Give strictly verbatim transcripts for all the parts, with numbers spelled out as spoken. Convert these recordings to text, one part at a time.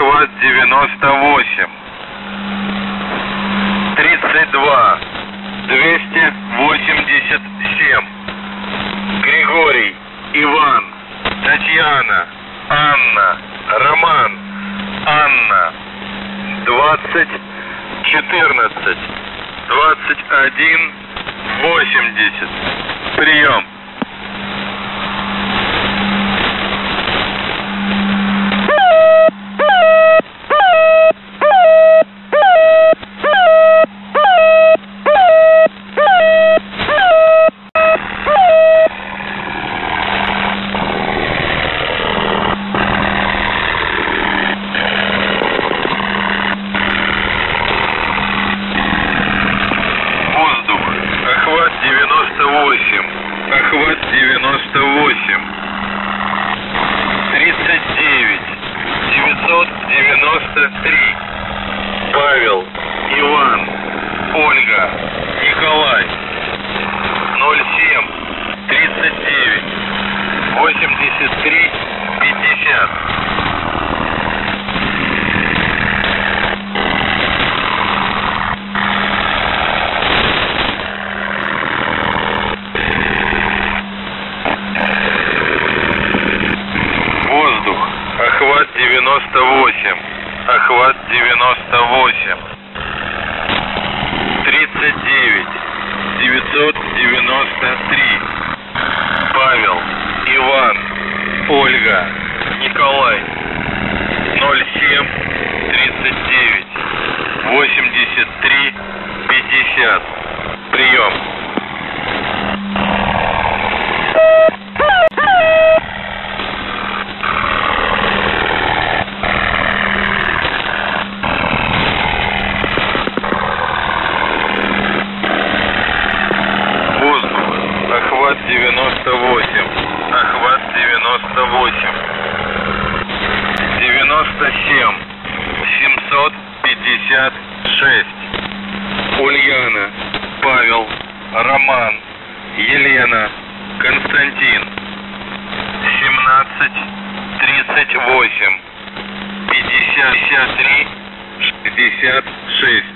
ВАЗ-девяносто восемь. тридцать два двести восемьдесят семь. Григорий, Иван, Татьяна, Анна, Роман, Анна. двадцать четырнадцать двадцать один восемьдесят. Прием. тридцать девять девятьсот девяносто три. Павел, Иван, Ольга, Николай. ноль семь тридцать девять восемьдесят три пятьдесят. девяносто восемь, охват девяносто восемь, тридцать девять девятьсот девяносто три, Павел, Иван, Ольга, Николай, ноль семь тридцать девять восемьдесят три пятьдесят, прием. девяносто восемь охват девяносто восемь девяносто семь семьсот пятьдесят шесть. Ульяна, Павел, Роман, Елена, Константин. семнадцать тридцать восемь пятьдесят три шестьдесят шесть.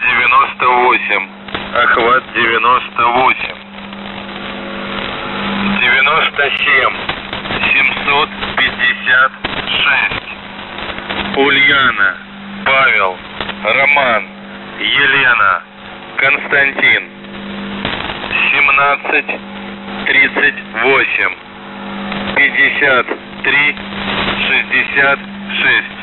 девяносто восемь охват девяносто восемь девяносто семь семьсот пятьдесят шесть. Ульяна, Павел, Роман, Елена, Константин. семнадцать тридцать восемь пятьдесят три шестьдесят шесть.